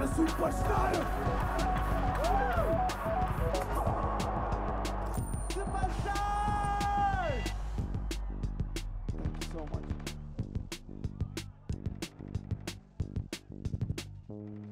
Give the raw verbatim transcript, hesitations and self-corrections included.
not a superstar. Superstar! Thank you so much.